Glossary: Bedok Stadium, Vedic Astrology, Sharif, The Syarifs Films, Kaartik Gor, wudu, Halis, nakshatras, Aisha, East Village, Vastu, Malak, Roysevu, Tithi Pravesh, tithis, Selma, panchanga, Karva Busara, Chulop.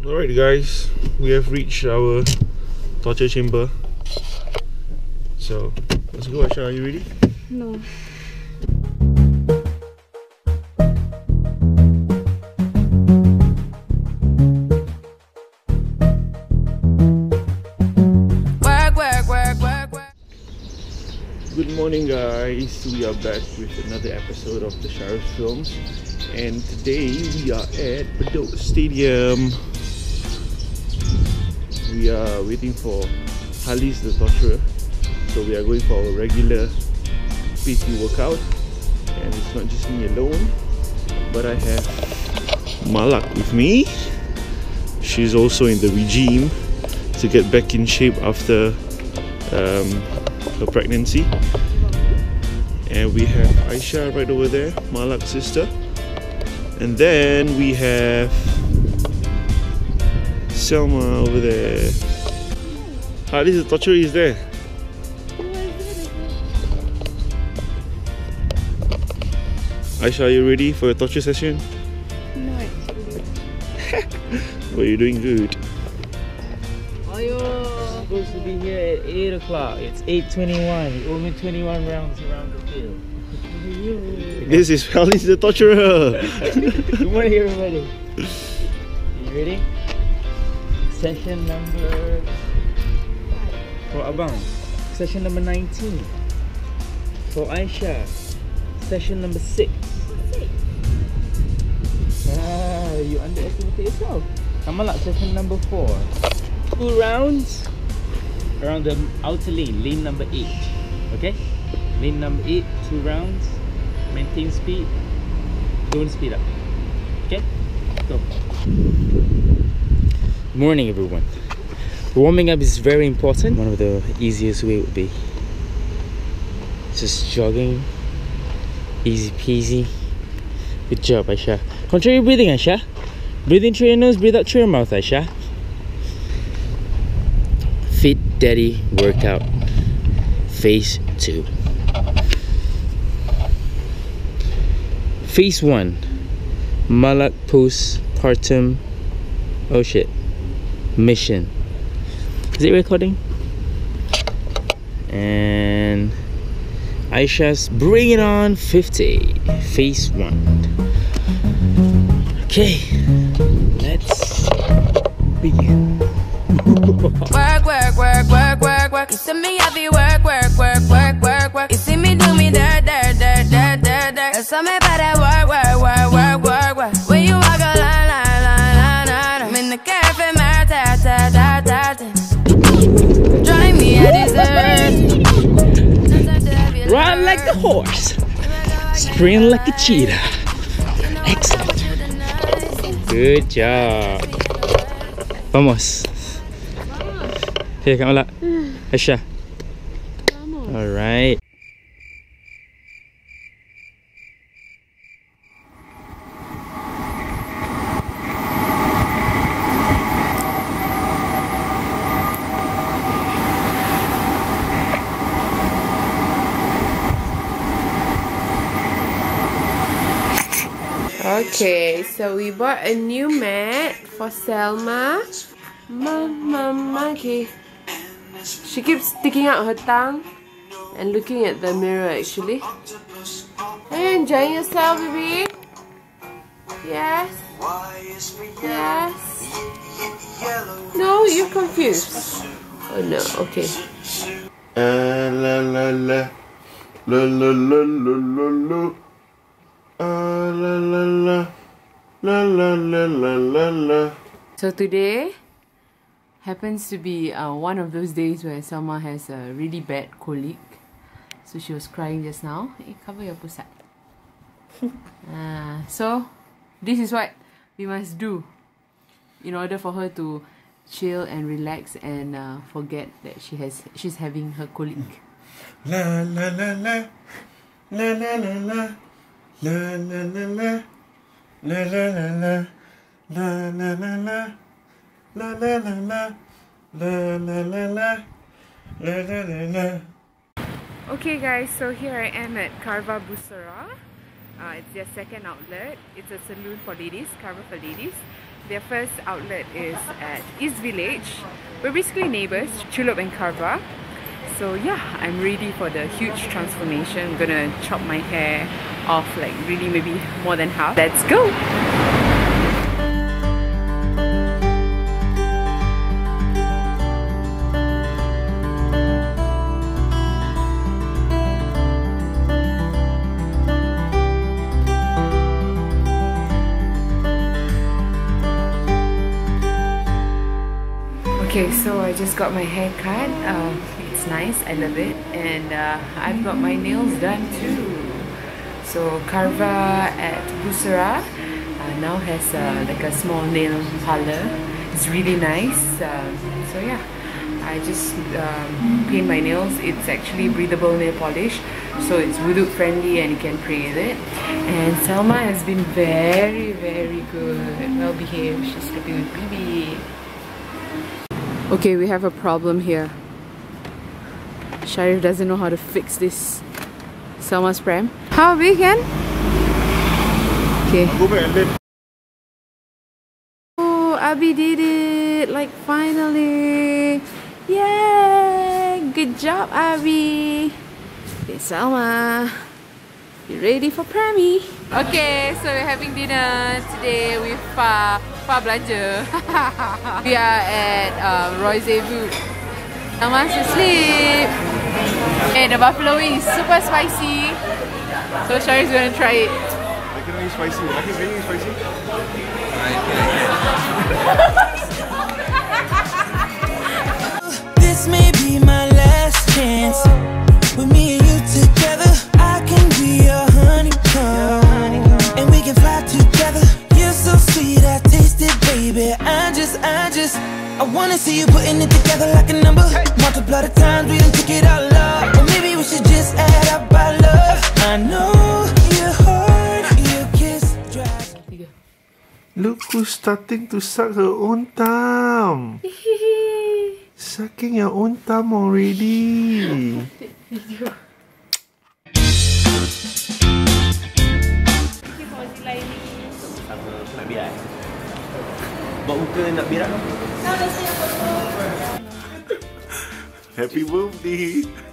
Alright guys, we have reached our torture chamber. So, let's go. Aisha, are you ready? No. Good morning guys, we are back with another episode of The Syarifs Films, and today we are at Bedok Stadium. We are waiting for Halis the Torturer, so we are going for our regular PT workout, and it's not just me alone, but I have Malak with me. She's also in the regime to get back in shape after her pregnancy, and we have Aisha right over there, Malak's sister, and then we have Selma over there. Halis the Torturer is there. Aisha, are you ready for your torture session? No, actually. Well, you're doing good. I'm supposed to be here at 8 o'clock. It's 8:21. You owe me 21 rounds around the field. This is Halis the Torturer. Good morning, everybody. You ready? Session number... for Abang. Session number 19. For Aisha. Session number 6. Ah, you underestimated yourself. Amalak, session number 4. 2 rounds around the outer lane, lane number 8. Okay? Lane number 8, 2 rounds. Maintain speed. Don't speed up. Okay? Go. Morning everyone. Warming up is very important. One of the easiest way would be just jogging. Easy peasy. Good job, Aisha. Control your breathing, Aisha. Breathe in through your nose, breathe out through your mouth, Aisha. Fit Daddy workout phase 2. Phase 1, Malak postpartum. Oh shit, mission. Is it recording? And Aisha's bring it on 50. Phase 1. Okay, let's begin. Work, work, work, work, work, work. You see me happy, work, work, work, work, work, work. You see me do me dirt, dirt, dirt, dirt, dirt, dirt. And tell me about that work, work, work, work, work, work. When you walk a line, line, line, line, line. I'm in the cafe, my ta, ta, ta, ta, ta. Drawing me a dessert. Run like the horse. Sprint like a cheetah. Excellent. Good job. Vamos. Okay, come on, Aisha. Alright. Okay, so we bought a new mat for Selma. Mama, monkey. She keeps sticking out her tongue and looking at the mirror actually. Are you enjoying yourself, baby? Yes. Yes. No, you're confused. Oh no, okay. La la la la la la la la. La la la la la la la la. So today happens to be one of those days where Selma has a really bad colic, so she was crying just now. Hey, cover your pusat. So this is what we must do in order for her to chill and relax and forget that she's having her colic. La la la la la la la la la la la la la la la la la la. La la la la la la la la la la la. Okay guys, so here I am at Karva Busara. It's their second outlet. It's a saloon for ladies, Karva for ladies. Their first outlet is at East Village. We're basically neighbours, Chulop and Karva. So yeah, I'm ready for the huge transformation. I'm gonna chop my hair off, like really maybe more than half. Let's go! Okay, so I just got my hair cut. It's nice, I love it, and I've got my nails done too. So Karva at Busara now has like a small nail parlor. It's really nice. So yeah, I just paint my nails. It's actually breathable nail polish, so it's wudu friendly and you can pray with it. And Selma has been very, very good and well behaved. She's sleeping with baby. Okay, we have a problem here. Sharif doesn't know how to fix this Selma's pram. How we can? Okay. Oh, Abi did it! Like finally! Yay! Good job, Abi! Okay, Selma, you ready for prammy? Okay, so we're having dinner today with Belanja. We are at Roysevu. Selma to sleep. And the buffalo wing is super spicy. So Sharif's gonna try it. I can only spicy. I can really spicy. This may be my last chance. With me and you together, I can be your honeycomb. And we can fly together. You're so sweet, I taste it, baby. I wanna see you putting it together like a number. Multiply the times we done took it all up. Or maybe we should just add up our love. I know your heart, your kiss drives. Look who's starting to suck her own thumb. Sucking your own thumb already. Happy birthday!